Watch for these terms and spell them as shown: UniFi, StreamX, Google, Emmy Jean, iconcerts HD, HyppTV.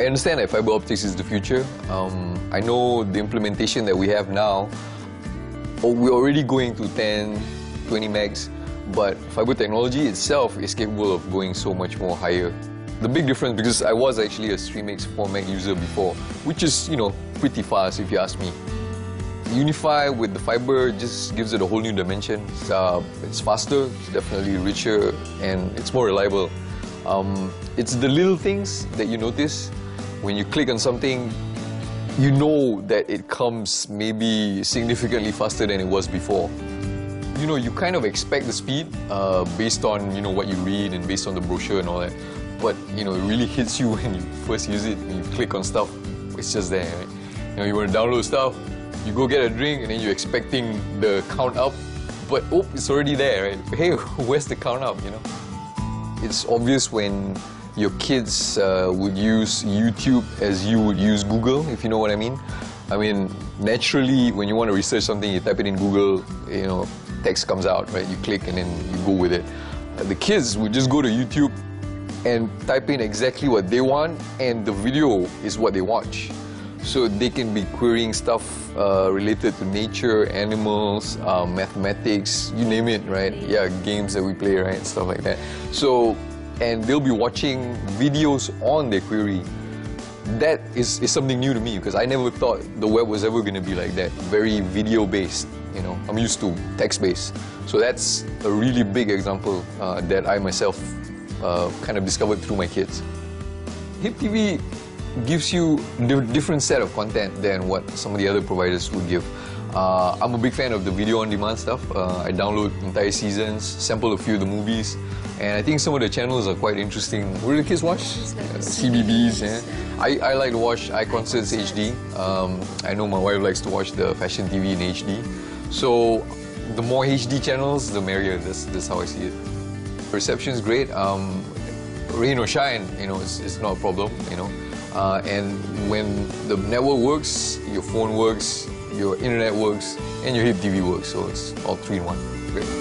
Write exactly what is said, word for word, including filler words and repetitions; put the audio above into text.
I understand that fiber optics is the future. Um, I know the implementation that we have now, oh, we're already going to ten, twenty megs, but fiber technology itself is capable of going so much more higher. The big difference, because I was actually a StreamX four meg user before, which is, you know, pretty fast if you ask me. UniFi with the fiber just gives it a whole new dimension. It's, uh, it's faster, it's definitely richer, and it's more reliable. Um, it's the little things that you notice. When you click on something, you know that it comes maybe significantly faster than it was before. You know, you kind of expect the speed uh, based on, you know, what you read and based on the brochure and all that. But, you know, it really hits you when you first use it and you click on stuff, it's just there, right? You know, you want to download stuff, you go get a drink and then you're expecting the count up, but oh, it's already there, right? Hey, where's the count up, you know? It's obvious when your kids uh, would use YouTube as you would use Google, if you know what I mean. I mean, naturally, when you want to research something, you type it in Google, you know, text comes out, right? You click and then you go with it. The kids would just go to YouTube and type in exactly what they want, and the video is what they watch. So they can be querying stuff uh, related to nature, animals, uh, mathematics, you name it, right? Yeah, games that we play, right? Stuff like that. So, and they'll be watching videos on their query. That is, is something new to me, because I never thought the web was ever going to be like that. Very video-based, you know. I'm used to text-based. So that's a really big example uh, that I myself Uh, kind of discovered through my kids. HyppTV gives you a different set of content than what some of the other providers would give. Uh, I'm a big fan of the video-on-demand stuff. Uh, I download entire seasons, sample a few of the movies, and I think some of the channels are quite interesting. What do the kids watch? Uh, C B Bs, yeah. I, I like to watch iConcerts H D. Um, I know my wife likes to watch the fashion T V in H D. So the more H D channels, the merrier. That's, that's how I see it. Reception's great, um, rain or shine, you know, it's, it's not a problem, you know. Uh, and when the network works, your phone works, your internet works, and your HyppTV works, so it's all three in one. Great.